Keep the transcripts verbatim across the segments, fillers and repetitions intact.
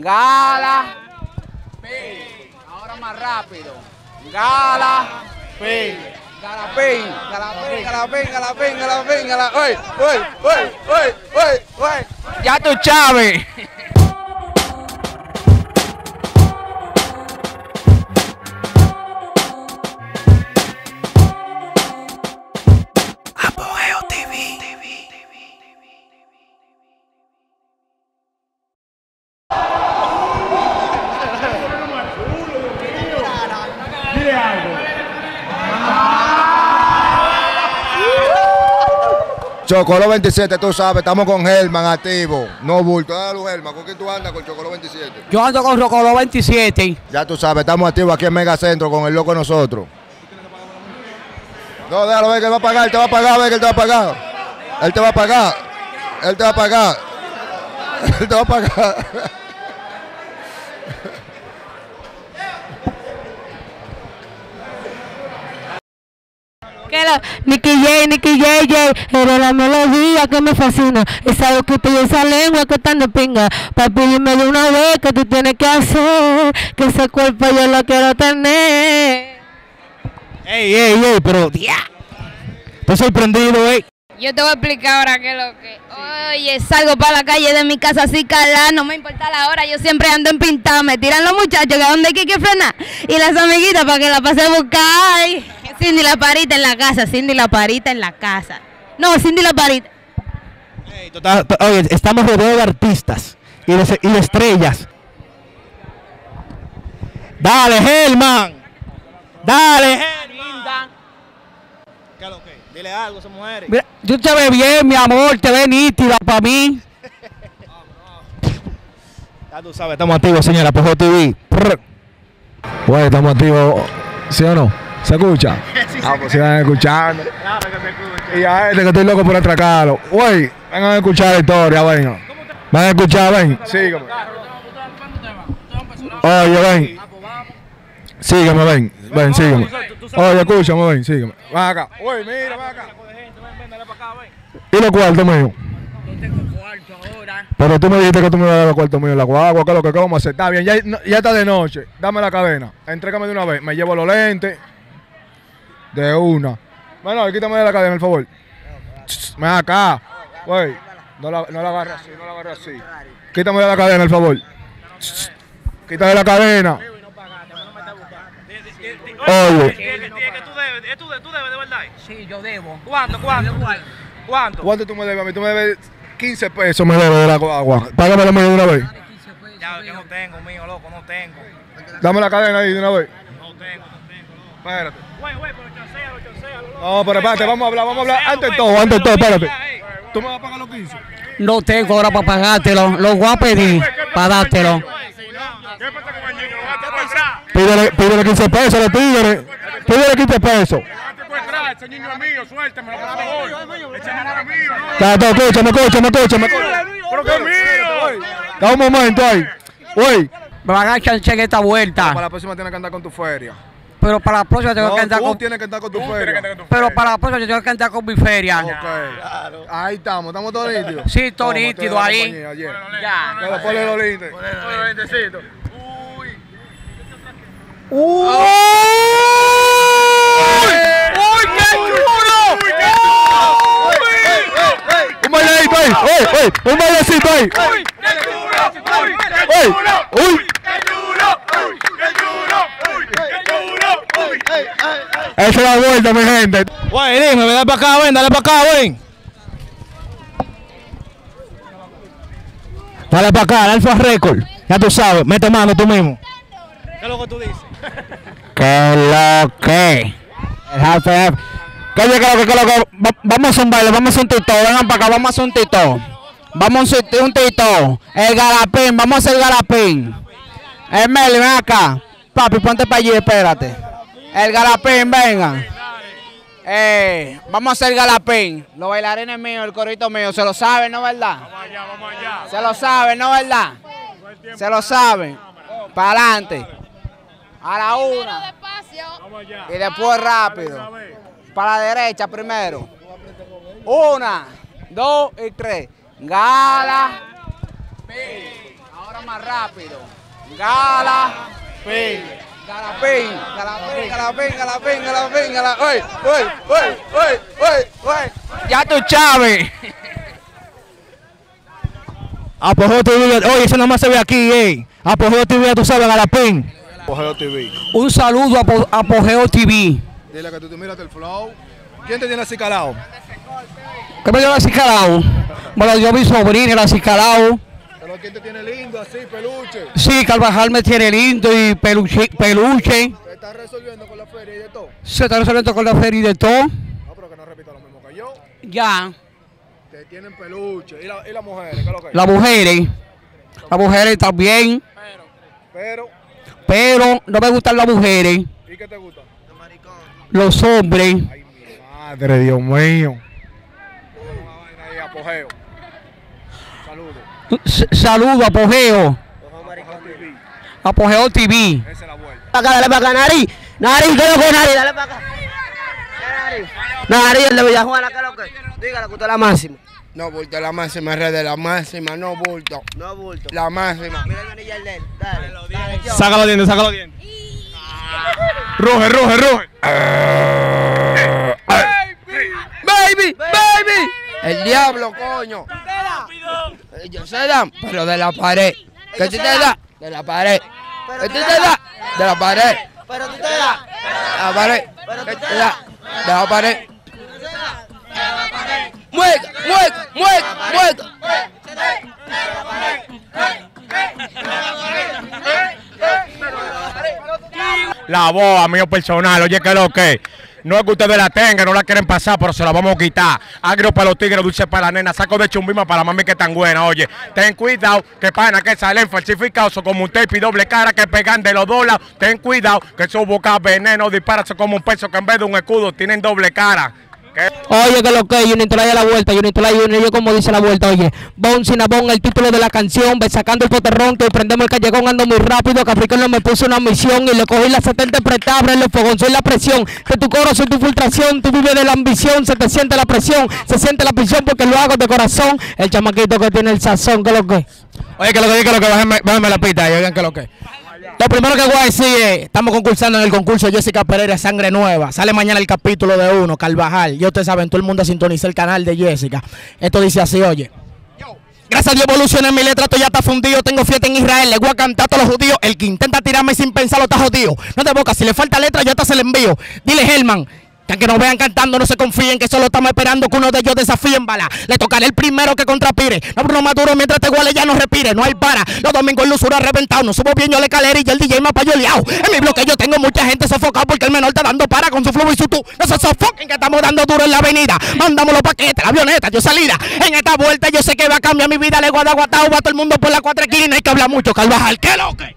Galapin. Ahora más rápido. Galapin. Galapin. Galapin, galapin, galapin, galapin, galapin. ¡Oye, oye, oye, oye, oye, oye! Ya tú, Chávez. Chocolo veintisiete, tú sabes, estamos con Germán activo, no bulto. Dale, Germán, ¿con quién tú andas con Chocolo veintisiete? Yo ando con Chocolo veintisiete. Ya tú sabes, estamos activos aquí en Mega Centro con el loco de nosotros. No, déjalo ver que él va a pagar, él te va a pagar, ver que él te va a pagar. Él te va a pagar, él te va a pagar, él te va a pagar. Niki J, Niki J, J, era la melodía que me fascina. Esa boquita y esa lengua que están de pinga. Papi, dime de una vez que tú tienes que hacer, que ese cuerpo yo lo quiero tener. Ey, ey, ey, pero ya. Estoy sorprendido, ey. Yo te voy a explicar ahora qué es lo que. Oye, salgo para la calle de mi casa así calada, no me importa la hora, yo siempre ando en pintada. Me tiran los muchachos que a donde hay que frenar. Y las amiguitas para que la pase a buscar. Xindy la parita en la casa, Xindy la parita en la casa. No, Xindy la parita. Hey, total, oye, estamos rodeados de artistas y de, y de estrellas. Dale, Germán. Dale, Germán. ¿Qué es lo que? Dile algo a esas mujeres. Mira, yo te veo bien, mi amor, te ve nítida para mí. Ya tú sabes, estamos activos, señora, P J T V. Bueno, estamos activos, ¿sí o no? ¿Se escucha? Sí, ah, pues si van escuchando. Claro que se escucha. Y a este que estoy loco por atracarlo. Güey, vengan a escuchar la historia, vengan. Van a escuchar, ven. Sígueme. Oye, ven. Sígueme, ven. Ven, sígueme. Oye, escúchame, ven, sígueme. Ven acá. Oye, mira, ven acá. ¿Y los cuartos míos? Yo tengo cuarto ahora. Pero tú me dijiste que tú me ibas a dar los cuartos míos. La guagua, ¿qué es lo que vamos a hacer? Está bien, ya, ya está de noche. Dame la cadena. Entrégame de una vez. Me llevo los lentes. De una. Bueno, quítame de la cadena, por favor. Me da acá. Güey, no la, no la agarre así, no la agarre así. Quítame de la cadena, por favor. Quítame de la cadena. Oye. ¿Tú debes de verdad? Sí, yo debo. ¿Cuánto, cuánto? ¿Cuánto? ¿Cuánto tú me debes a mí? Tú me debes quince pesos, me debes de la agua. Págame la mía de una vez. Ya, que no tengo, mío, loco, no tengo. Dame la cadena ahí de una vez. No tengo, no tengo, loco. Espérate. Güey, güey, no, pero espérate, vamos a hablar, vamos a hablar. Antes todo, antes todo, espérate. ¿Tú me vas a pagar los quince? No tengo ahora para pagártelo, lo voy a pedir para dártelo. Pídele, pídele quince pesos, le pídele. Pídele quince pesos. Ese niño es mío, suéltame, por favor. Ese niño es mío. Escúchame, escúchame, escúchame. Pero que es mío. Da un momento ahí. Uy, me van a echar en esta vuelta. Para la próxima tienes que andar con tu feria. Pero para la próxima tengo no, que andar con... tú tienes que andar con tu feria. Con tu pero feria. Para la próxima yo tengo que andar con mi feria. Ok. Claro. Ahí estamos. ¿Estamos todos nítidos? Sí, todos nítidos ahí. Compañía, yeah. Ya. Pero ponle los lentes. Ponle los lentecitos. Uy. Uy. Uy. Uy, qué chulo. Uy, qué chulo. Un bailecito ahí. Uy, uy. Un bailecito ahí. Uy, qué chulo. Uy, qué chulo. Uy. Esa es la vuelta, mi gente. Güey, dime, ven para acá, ven, dale para acá, ven. Dale para acá, el Alfa Record. Ya tú sabes, mete mano tú mismo. ¿Qué es lo que tú dices? ¿Qué lo que? El Alfa. ¿Qué es lo que? ¿Qué es lo que? Vamos a hacer un baile, vamos a hacer un tito. Vengan para acá, vamos a hacer un tito. Vamos a hacer un tito. El galapín, vamos a hacer el galapín. Emeli, ven acá. Papi, ponte para allí, espérate. El galapín, venga. Eh, vamos a hacer galapín. Los bailarines míos, el corito mío, se lo saben, ¿no verdad? Vamos allá, vamos allá. Se lo saben, ¿no verdad? Se lo saben. Para adelante. A la una. Y después rápido. Para la derecha primero. Una, dos y tres. Galapín. Ahora más rápido. Galapin. Galapin. Galapin, galapin, galapin, galapin, galapin. ¡Oye, oye, oye, oye, oye, oye! Ya tú, Chávez. Apogeo T V. Oye, eso nomás se ve aquí, eh. Apogeo T V, tú sabes, Galapin. Apogeo T V. Un saludo a Apogeo T V. Dile que tú te miras el flow. ¿Quién te tiene así calado? ¿Qué me dio así calado? Bueno, yo mi sobrino era así calado. ¿Pero quién te tiene lindo así, peluche? Sí, Carvajal me tiene lindo y peluche. peluche. ¿Se está resolviendo con la feria y de todo? Se está resolviendo con la feria y de todo. No, pero que no repita lo mismo que yo. Ya. Te tienen peluche. ¿Y, la, y las mujeres? ¿Qué es lo que hay? Las mujeres. Las mujeres también. Pero. Pero. Pero no me gustan las mujeres. ¿Y qué te gustan? Los hombres. Ay, mi madre, Dios mío. Ahí, Apogeo. Saludos. Saludos, Apogeo. Apogeo T V. Esa es la vuelta. Acá, dale para acá, Nari. Nari, ¿qué es lo que es Nari? Dale para acá. Nari, el de Villajuana, ¿qué es lo que es? Dígale que usted es la máxima. No, bulto, la máxima, red de la máxima, no bulto. No bulto. La máxima. Mira el anillo de él. Dale. Saca los dientes, saca los dientes. Ruge, ruge, ruge. Baby, baby, baby. El diablo, coño. Yo se dan, pero de la pared. ¿Qué tú te das? De la pared. ¿Qué tú te das? De la pared. Pero tú te das. De la pared. ¿Qué tú te das? De la pared. Mueca, mueca, mueca, mueca. La voz, amigo personal, oye, que lo que no es que ustedes la tengan, no la quieren pasar, pero se la vamos a quitar. Agrio para los tigres, dulce para la nena, saco de chumbima para la mami que tan buena, oye. Ten cuidado, que pana que salen falsificados, son como un tape y doble cara que pegan de los dos lados. Ten cuidado, que su boca veneno, dispararse como un peso que en vez de un escudo tienen doble cara. ¿Qué? Oye, que lo que, Juanito le da la vuelta, Juanito le da la yo como dice la vuelta, oye. Bon, sinabón, el título de la canción, ve sacando el poterrón, que prendemos el callejón, ando muy rápido, que africano me puso una misión y le cogí la setenta interpretable, en los fogón, soy la presión, que tu coro soy tu filtración, tú vives de la ambición, se te siente la presión, se siente la presión porque lo hago de corazón, el chamaquito que tiene el sazón, que lo que. Oye, que lo que, que lo que, bájame, bájame la pita, y oigan que lo que. Lo primero que voy a decir es, estamos concursando en el concurso Jessica Pereira, Sangre Nueva. Sale mañana el capítulo de uno, Carvajal. Y ustedes saben, todo el mundo sintoniza el canal de Jessica. Esto dice así, oye. Gracias a Dios evolucioné mi letra, esto ya está fundido. Tengo fiesta en Israel, le voy a cantar a todos los judíos. El que intenta tirarme sin pensarlo está jodido. No te boca, si le falta letra yo hasta se le envío. Dile, Germán. Que aunque nos vean cantando, no se confíen, que solo estamos esperando que uno de ellos desafíen bala. Le tocaré el primero que contrapire. No, Bruno Maduro, mientras te huele ya no respire. No hay para. Los domingos en luzura reventado. No subo bien yo la escalera y yo el D J me apayo liao. En mi bloque yo tengo mucha gente sofocado porque el menor está dando para con su flow y su tú. No se sofoquen que estamos dando duro en la avenida. Mandamos los paquetes, la avioneta, yo salida. En esta vuelta yo sé que va a cambiar mi vida. Le voy a dar guatao, va todo el mundo por la cuatro esquinas. Hay que hablar mucho, Carvajal, ¿qué lo que?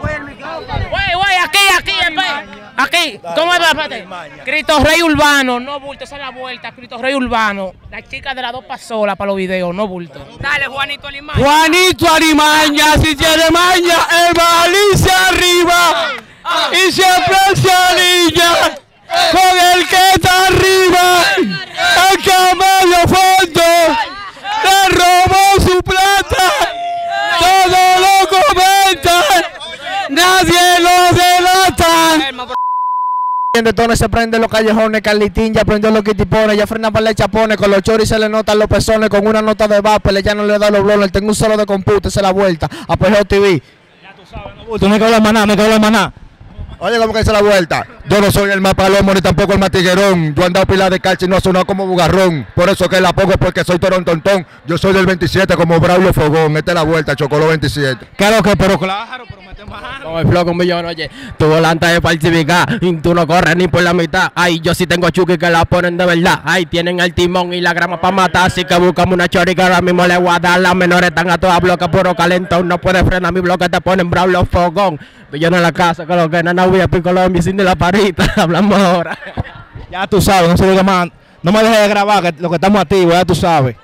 Güey, güey, aquí, aquí, aquí. ¿Cómo es? Espérate. Cristo Rey Urbano, no bulto, esa es la vuelta. Cristo Rey Urbano, la chica de las dos pasolas para los videos, no bulto. Dale, Juanito Arimaña. Juanito Arimaña, si tiene maña, el balín se arriba y siempre se alilla con el que está arriba. El camello fondo le robó su plata. Todos lo comentan, nadie lo delata. De tono se prende los callejones, Carlitín ya prendió los quitipones, ya frena para el chapones, con los choris se le notan los pezones, con una nota de vapor, ya no le da los blones, tengo un solo de computo, se la vuelta, Apogeo T V. Ya tú sabes, no bulto, me quedo la maná, me quedo la maná. Oye, ¿cómo que dice la vuelta? Yo no soy el más palomo ni tampoco el más tiguerón. Yo he andado pila de calcio y no he sonado como bugarrón. Por eso que la pongo, porque soy torontontón. Yo soy del veintisiete como Braulio Fogón. Esta es la vuelta, Chocolo veintisiete. Claro que, pero claro, pero me te bajaron. Con el flow con millón, oye. Tu volante es falsificada. Tú no corres ni por la mitad. Ay, yo sí tengo chuki que la ponen de verdad. Ay, tienen el timón y la grama para matar. Así que buscamos una chorica, ahora mismo le voy a dar. Las menores están a todas bloques, puro calentón. No puedes frenar mi bloque, te ponen Braulio Fogón. Millón en la casa, que lo que nana voy a picolar en mi Xindy de la parita. Hablamos ahora. Ya tú sabes, no se diga más. No me dejes de grabar, que lo que estamos activos, ya tú sabes.